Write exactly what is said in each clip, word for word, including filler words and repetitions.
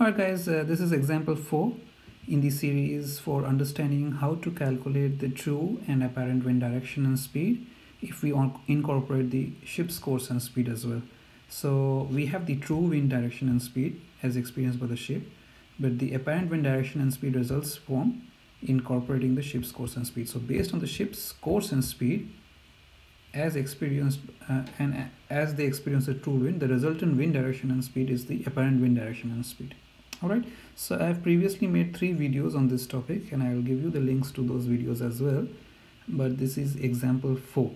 Alright guys, uh, this is example four in the series for understanding how to calculate the true and apparent wind direction and speed if we incorporate the ship's course and speed as well. So we have the true wind direction and speed as experienced by the ship, but the apparent wind direction and speed results from incorporating the ship's course and speed. So based on the ship's course and speed as experienced uh, and as they experience the true wind, the resultant wind direction and speed is the apparent wind direction and speed. All right, so I have previously made three videos on this topic and I will give you the links to those videos as well, but this is example four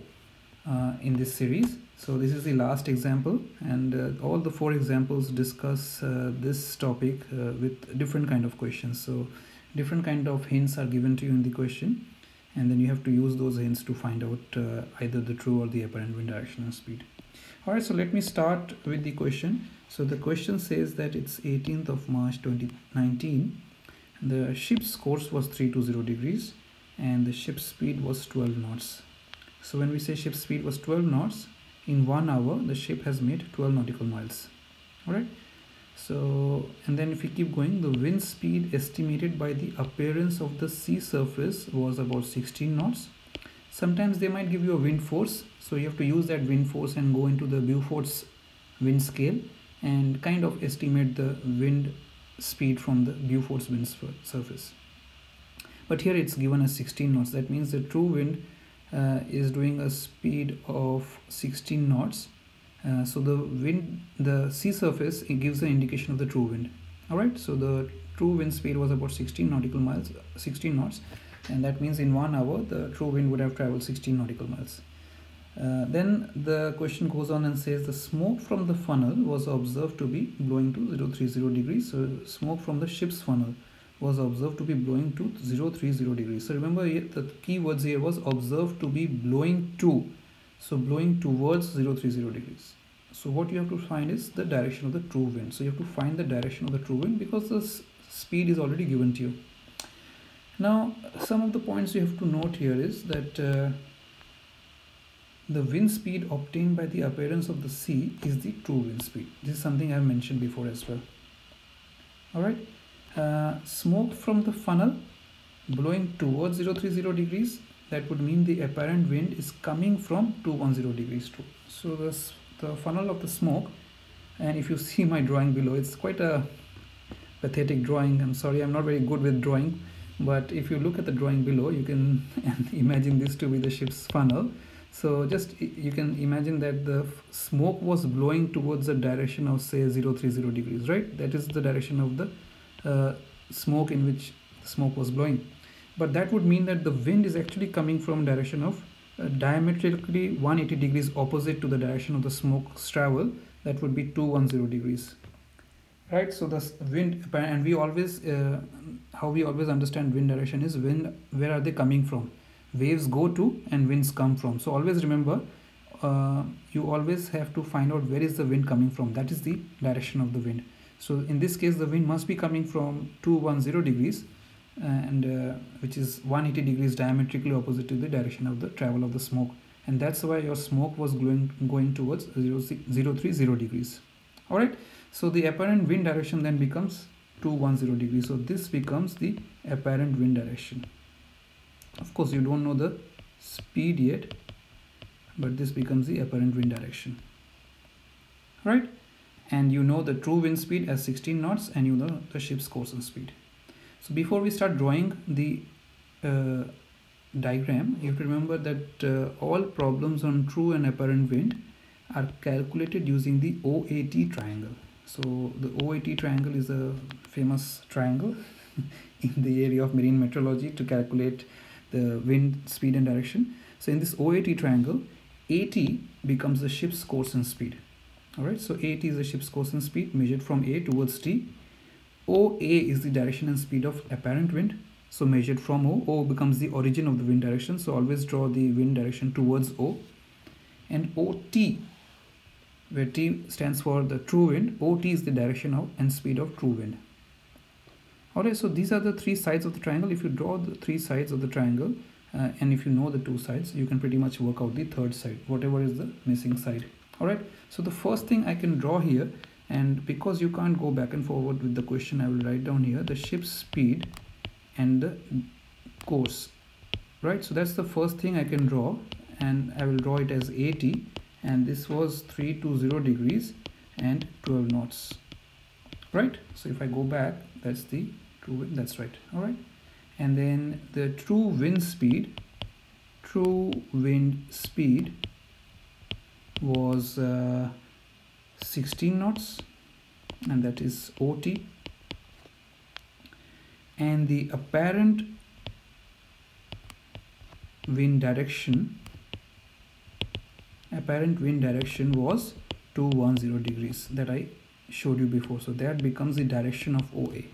uh, in this series. So this is the last example, and uh, all the four examples discuss uh, this topic uh, with different kind of questions. So different kind of hints are given to you in the question, and then you have to use those hints to find out uh, either the true or the apparent wind direction and speed. All right, so let me start with the question. So the question says that it's eighteenth of March twenty nineteen. The ship's course was three two zero degrees and the ship's speed was twelve knots. So when we say ship's speed was twelve knots, in one hour the ship has made twelve nautical miles. All right, so and then if we keep going, the wind speed estimated by the appearance of the sea surface was about sixteen knots. Sometimes they might give you a wind force, so you have to use that wind force and go into the Beaufort's wind scale and kind of estimate the wind speed from the Beaufort's wind surface. But here it's given as sixteen knots. That means the true wind uh, is doing a speed of sixteen knots. Uh, so the wind, the sea surface, it gives an indication of the true wind. All right, so the true wind speed was about sixteen nautical miles, sixteen knots, and that means in one hour the true wind would have traveled sixteen nautical miles. Uh, then the question goes on and says the smoke from the funnel was observed to be blowing to zero three zero degrees. So smoke from the ship's funnel was observed to be blowing to zero three zero degrees. So remember, the key words here was observed to be blowing to. So blowing towards zero three zero degrees. So what you have to find is the direction of the true wind. So you have to find the direction of the true wind because the speed is already given to you. Now some of the points you have to note here is that uh, the wind speed obtained by the appearance of the sea is the true wind speed. This is something I have mentioned before as well. All right, uh, smoke from the funnel blowing towards zero three zero degrees. That would mean the apparent wind is coming from two ten degrees too. So the, the funnel of the smoke, and if you see my drawing below, it's quite a pathetic drawing. I'm sorry, I'm not very good with drawing, but if you look at the drawing below, you can imagine this to be the ship's funnel. So just you can imagine that the smoke was blowing towards the direction of say zero three zero degrees, right? That is the direction of the uh, smoke in which smoke was blowing. But that would mean that the wind is actually coming from direction of uh, diametrically one hundred eighty degrees opposite to the direction of the smoke's travel. That would be two ten degrees, right? So the wind, and we always uh, how we always understand wind direction is wind, where are they coming from? Waves go to and winds come from. So always remember, uh, you always have to find out where is the wind coming from. That is the direction of the wind. So in this case, the wind must be coming from two ten degrees, and uh, which is one hundred eighty degrees diametrically opposite to the direction of the travel of the smoke, and that's why your smoke was going going towards zero three zero degrees. All right, so the apparent wind direction then becomes two ten degrees. So this becomes the apparent wind direction. Of course, you don't know the speed yet, but this becomes the apparent wind direction. All right, and you know the true wind speed as sixteen knots, and you know the ship's course and speed. So before we start drawing the uh, diagram, you have to remember that uh, all problems on true and apparent wind are calculated using the O A T triangle. So the O A T triangle is a famous triangle in the area of marine meteorology to calculate the wind speed and direction. So in this O A T triangle, A T becomes the ship's course and speed. All right, so A T is the ship's course and speed measured from A towards T. O A is the direction and speed of apparent wind, so measured from O. O becomes the origin of the wind direction, so always draw the wind direction towards O. And O T, where T stands for the true wind, O T is the direction of and speed of true wind. Alright, so these are the three sides of the triangle. If you draw the three sides of the triangle, uh, and if you know the two sides, you can pretty much work out the third side, whatever is the missing side. Alright, so the first thing I can draw here And because you can't go back and forward with the question, I will write down here the ship's speed and the course, right? So that's the first thing I can draw, and I will draw it as A T, and this was three hundred twenty degrees and twelve knots, right? So if I go back, that's the true wind, that's right. All right, and then the true wind speed true wind speed was uh, sixteen knots, and that is O T, and the apparent wind direction apparent wind direction was two hundred ten degrees that I showed you before. So that becomes the direction of O A.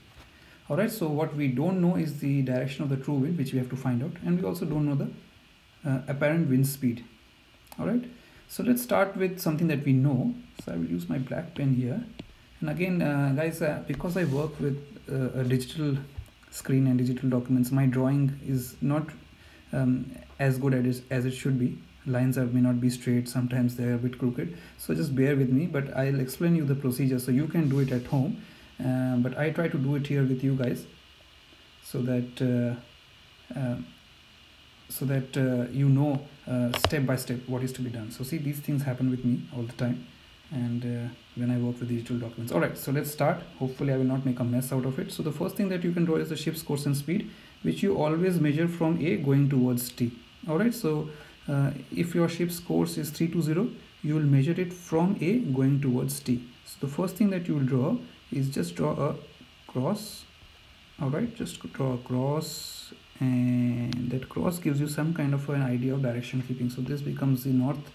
All right, so what we don't know is the direction of the true wind, which we have to find out, and we also don't know the uh, apparent wind speed. All right, so let's start with something that we know. So I will use my black pen here, and again uh, guys, uh, because I work with uh, a digital screen and digital documents, my drawing is not um, as good as as it should be. Lines are may not be straight, sometimes they are a bit crooked, so just bear with me, but I'll explain you the procedure so you can do it at home, uh, but I try to do it here with you guys so that uh, uh, so that uh, you know uh, step by step what is to be done. So see, these things happen with me all the time, and uh, when I work with digital documents. All right, so let's start. Hopefully I will not make a mess out of it. So the first thing that you can draw is the ship's course and speed, which you always measure from A going towards T. All right, so Uh, if your ship's course is three hundred twenty, you will measure it from A going towards T. So the first thing that you will draw is just draw a cross. All right, just draw a cross, and that cross gives you some kind of an idea of direction keeping. So this becomes the north,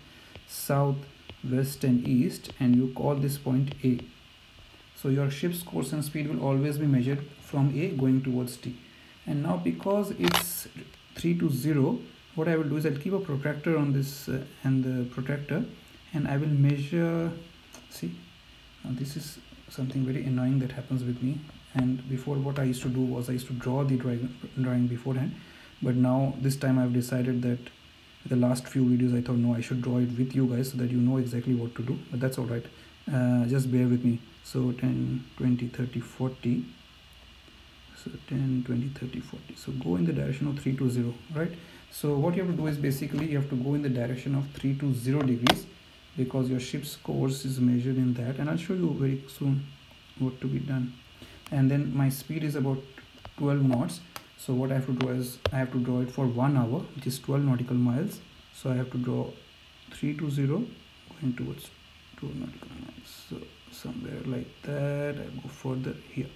south, west and east, and you call this point A. So your ship's course and speed will always be measured from A going towards T. And now, because it's three hundred twenty, what I will do is I'll keep a protractor on this uh, and the protractor, and I will measure. See, now this is something very annoying that happens with me, and before what I used to do was I used to draw the drawing, drawing beforehand, but now this time I've decided that the last few videos I thought, no, I should draw it with you guys so that you know exactly what to do, but that's all right. Uh, just bear with me. So ten, twenty, thirty, forty. So ten, twenty, thirty, forty. So go in the direction of three hundred twenty, right? So what you have to do is basically you have to go in the direction of three hundred twenty degrees, because your ship's course is measured in that. And I'll show you very soon what to be done. And then my speed is about twelve knots. So what I have to draw is I have to draw it for one hour, which is twelve nautical miles. So I have to draw three hundred twenty going towards twelve nautical miles. So somewhere like that, I'll go further here.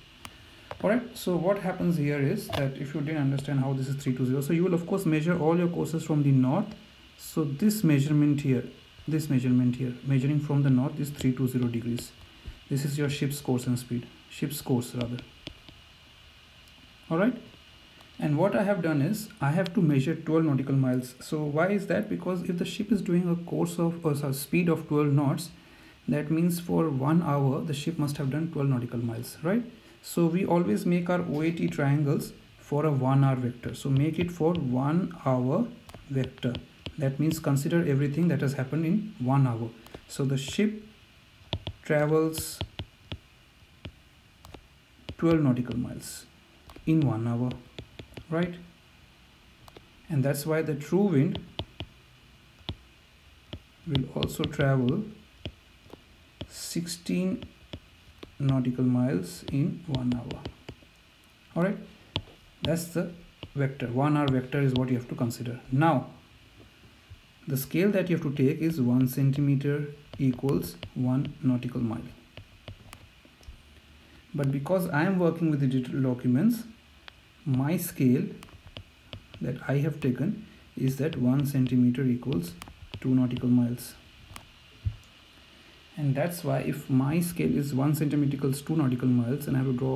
All right, so what happens here is that if you didn't understand how this is three hundred twenty, so you will of course measure all your courses from the north. So this measurement here, this measurement here, measuring from the north is three hundred twenty degrees. This is your ship's course and speed, ship's course rather. All right, and what I have done is I have to measure twelve nautical miles. So why is that? Because if the ship is doing a course of or sorry, speed of twelve knots, that means for one hour the ship must have done twelve nautical miles, right? So we always make our O A T triangles for a one hour vector. So make it for one hour vector. That means consider everything that has happened in one hour. So the ship travels twelve nautical miles in one hour, right? And that's why the true wind will also travel sixteen nautical miles in one hour. All right, that's the vector. One hour vector is what you have to consider. Now the scale that you have to take is one centimeter equals one nautical mile, but because I am working with the digital documents, my scale that I have taken is that one centimeter equals two nautical miles. And that's why if my scale is one centimeter equals two nautical miles, and I have to draw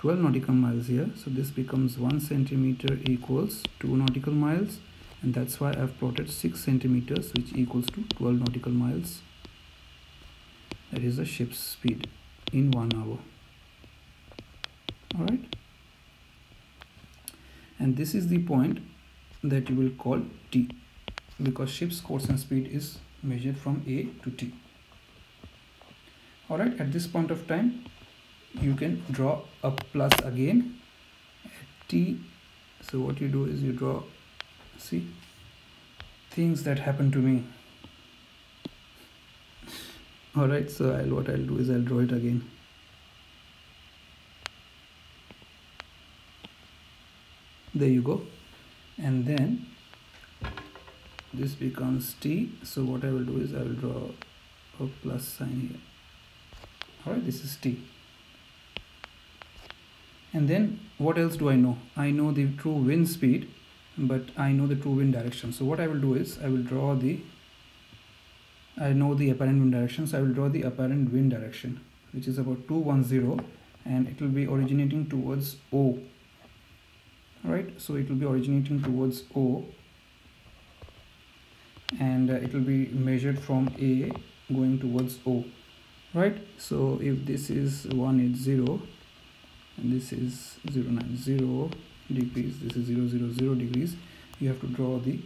twelve nautical miles here, so this becomes one centimeter equals two nautical miles, and that's why I've plotted six centimeters, which equals to twelve nautical miles. That is the ship's speed in one hour. All right, and this is the point that you will call T, because ship's course and speed is measured from A to T. All right, at this point of time, you can draw a plus again at t. So what you do is you draw, see, things that happen to me. All right, so I'll, what I'll do is I'll draw it again. There you go. And then this becomes t. So what I will do is I will draw a plus sign here. All right, this is t. And then what else do I know? I know the true wind speed, but I know the true wind direction. So what I will do is I will draw the, I know the apparent wind direction. So I will draw the apparent wind direction, which is about two ten, and it will be originating towards O. Right, so it will be originating towards O, and uh, it will be measured from A going towards O. Right, so if this is one eighty and this is zero ninety degrees, this is zero zero zero degrees, you have to draw the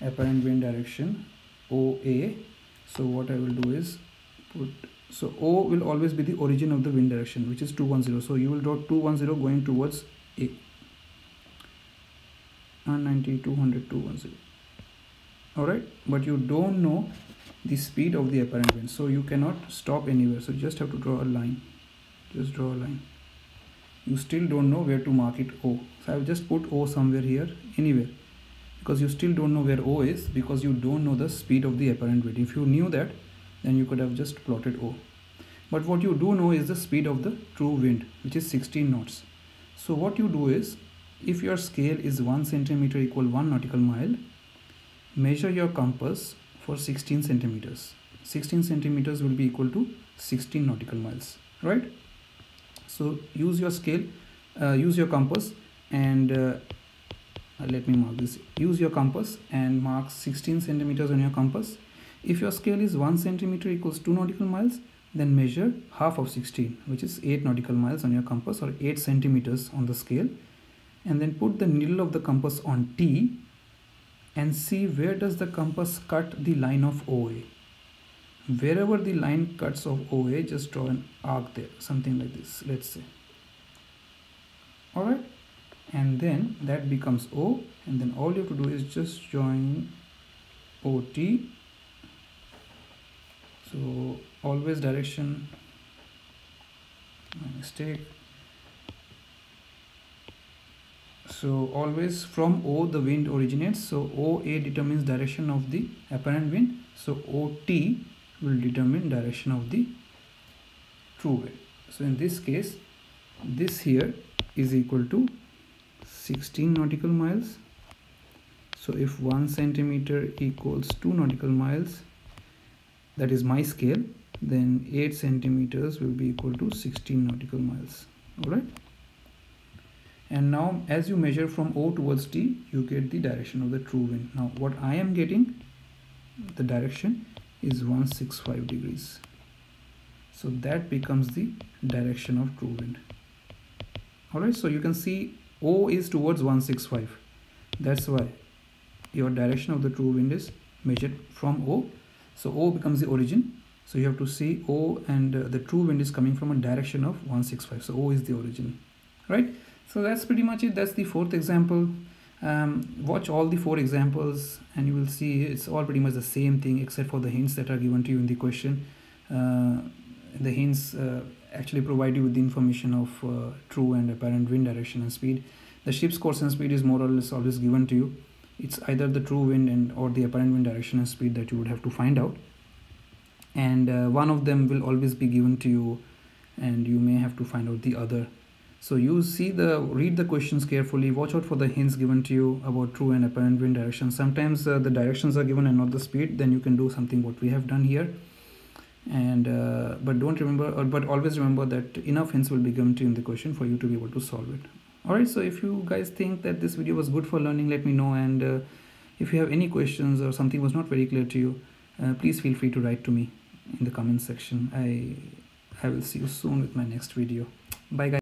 apparent wind direction O A. So what I will do is put, so O will always be the origin of the wind direction, which is two ten. So you will draw two ten going towards A. one ninety, two hundred, two ten. All right, but you don't know the speed of the apparent wind, so you cannot stop anywhere. So you just have to draw a line. Just draw a line. You still don't know where to mark it O. So I will just put O somewhere here, anywhere, because you still don't know where O is, because you don't know the speed of the apparent wind. If you knew that, then you could have just plotted O. But what you do know is the speed of the true wind, which is sixteen knots. So what you do is, if your scale is one centimeter equal one nautical mile, measure your compass for sixteen centimeters. sixteen centimeters will be equal to sixteen nautical miles, right? So use your scale, uh, use your compass and uh, let me mark this. Use your compass and mark sixteen centimeters on your compass. If your scale is one centimeter equals two nautical miles, then measure half of sixteen, which is eight nautical miles on your compass, or eight centimeters on the scale. And then put the needle of the compass on T and see where does the compass cut the line of O A. Wherever the line cuts of O A, just draw an arc there, something like this, let's say. All right, and then that becomes O, and then all you have to do is just join O T. So always direction, my mistake. So always from O the wind originates, so O A determines direction of the apparent wind, so O T will determine direction of the true wind. So in this case, this here is equal to sixteen nautical miles. So if one centimeter equals two nautical miles, that is my scale, then eight centimeters will be equal to sixteen nautical miles. All right. And now as you measure from O towards T, you get the direction of the true wind. Now what I am getting, the direction is one sixty-five degrees. So that becomes the direction of true wind. All right, so you can see O is towards one sixty-five. That's why your direction of the true wind is measured from O. So O becomes the origin. So you have to see O, and uh, the true wind is coming from a direction of one sixty-five. So O is the origin, right? So that's pretty much it. That's the fourth example. Um, watch all the four examples and you will see it's all pretty much the same thing, except for the hints that are given to you in the question. Uh, the hints uh, actually provide you with the information of uh, true and apparent wind direction and speed. The ship's course and speed is more or less always given to you. It's either the true wind and or the apparent wind direction and speed that you would have to find out. And uh, one of them will always be given to you and you may have to find out the other. So you see the, read the questions carefully, watch out for the hints given to you about true and apparent wind direction. Sometimes uh, the directions are given and not the speed, then you can do something what we have done here. And, uh, but don't remember, or, but always remember that enough hints will be given to you in the question for you to be able to solve it. All right, so if you guys think that this video was good for learning, let me know. And uh, if you have any questions or something was not very clear to you, uh, please feel free to write to me in the comment section. I, I will see you soon with my next video. Bye guys.